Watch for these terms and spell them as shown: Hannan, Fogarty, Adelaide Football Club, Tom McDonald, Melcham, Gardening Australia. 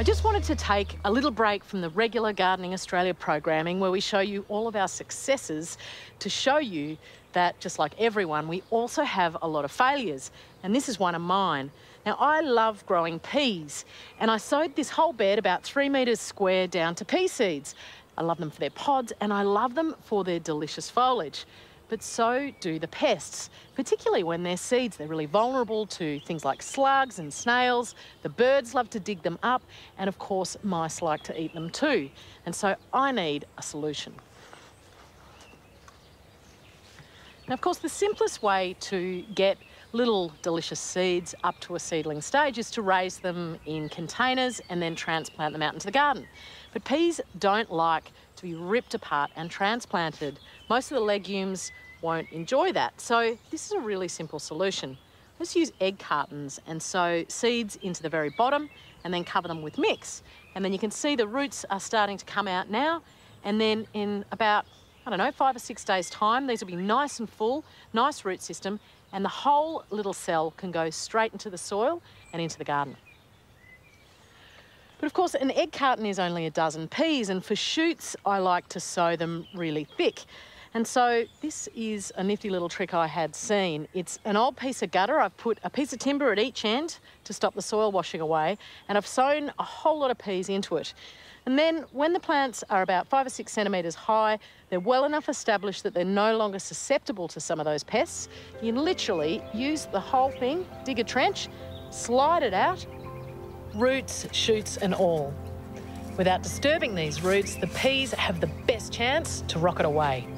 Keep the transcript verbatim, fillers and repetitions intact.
I just wanted to take a little break from the regular Gardening Australia programming where we show you all of our successes to show you that, just like everyone, we also have a lot of failures. And this is one of mine. Now, I love growing peas, and I sowed this whole bed about three metres square down to pea seeds. I love them for their pods, and I love them for their delicious foliage. But so do the pests, particularly when they're seeds. They're really vulnerable to things like slugs and snails. The birds love to dig them up, and of course, mice like to eat them too. And so I need a solution. Now, of course, the simplest way to get little delicious seeds up to a seedling stage is to raise them in containers and then transplant them out into the garden. But peas don't like to be ripped apart and transplanted. Most of the legumes won't enjoy that. So this is a really simple solution. Let's use egg cartons and sow seeds into the very bottom and then cover them with mix. And then you can see the roots are starting to come out now. And then in about, I don't know, five or six days time, these will be nice and full, nice root system, and the whole little cell can go straight into the soil and into the garden. But of course, an egg carton is only a dozen peas, and for shoots, I like to sow them really thick. And so this is a nifty little trick I had seen. It's an old piece of gutter. I've put a piece of timber at each end to stop the soil washing away, and I've sown a whole lot of peas into it. And then when the plants are about five or six centimetres high, they're well enough established that they're no longer susceptible to some of those pests. You literally use the whole thing, dig a trench, slide it out, roots, shoots and all. Without disturbing these roots, the peas have the best chance to rocket away.